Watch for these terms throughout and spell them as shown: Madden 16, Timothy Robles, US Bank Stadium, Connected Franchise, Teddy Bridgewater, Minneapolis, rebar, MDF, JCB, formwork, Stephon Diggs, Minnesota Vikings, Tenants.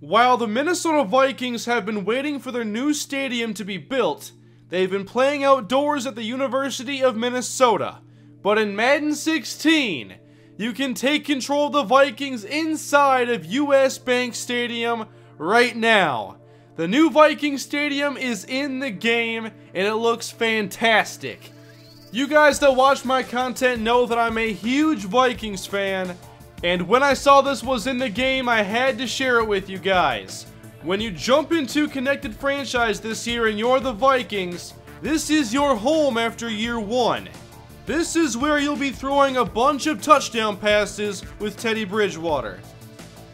While the Minnesota Vikings have been waiting for their new stadium to be built, they've been playing outdoors at the University of Minnesota. But in Madden 16, you can take control of the Vikings inside of US Bank Stadium right now. The new Viking Stadium is in the game, and it looks fantastic. You guys that watch my content know that I'm a huge Vikings fan, and when I saw this was in the game, I had to share it with you guys. When you jump into Connected Franchise this year and you're the Vikings, this is your home after year one. This is where you'll be throwing a bunch of touchdown passes with Teddy Bridgewater.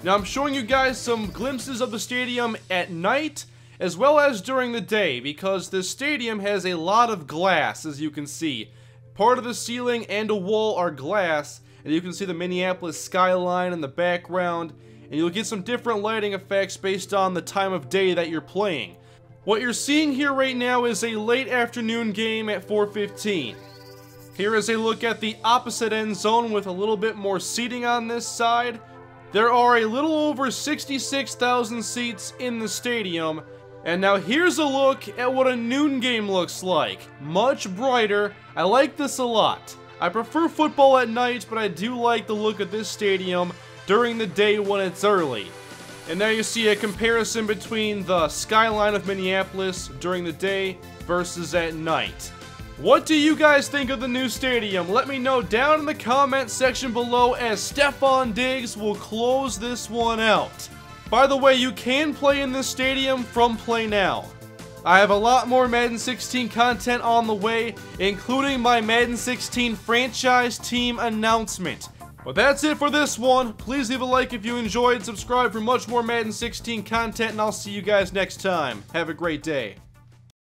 Now I'm showing you guys some glimpses of the stadium at night as well as during the day because this stadium has a lot of glass, as you can see. Part of the ceiling and a wall are glass, and you can see the Minneapolis skyline in the background, and you'll get some different lighting effects based on the time of day that you're playing. What you're seeing here right now is a late afternoon game at 4:15. Here is a look at the opposite end zone with a little bit more seating on this side. There are a little over 66,000 seats in the stadium. And now here's a look at what a noon game looks like. Much brighter. I like this a lot. I prefer football at night, but I do like the look of this stadium during the day when it's early. And now you see a comparison between the skyline of Minneapolis during the day versus at night. What do you guys think of the new stadium? Let me know down in the comment section below as Stephon Diggs will close this one out. By the way, you can play in this stadium from Play Now. I have a lot more Madden 16 content on the way, including my Madden 16 franchise team announcement. But that's it for this one. Please leave a like if you enjoyed, subscribe for much more Madden 16 content, and I'll see you guys next time. Have a great day.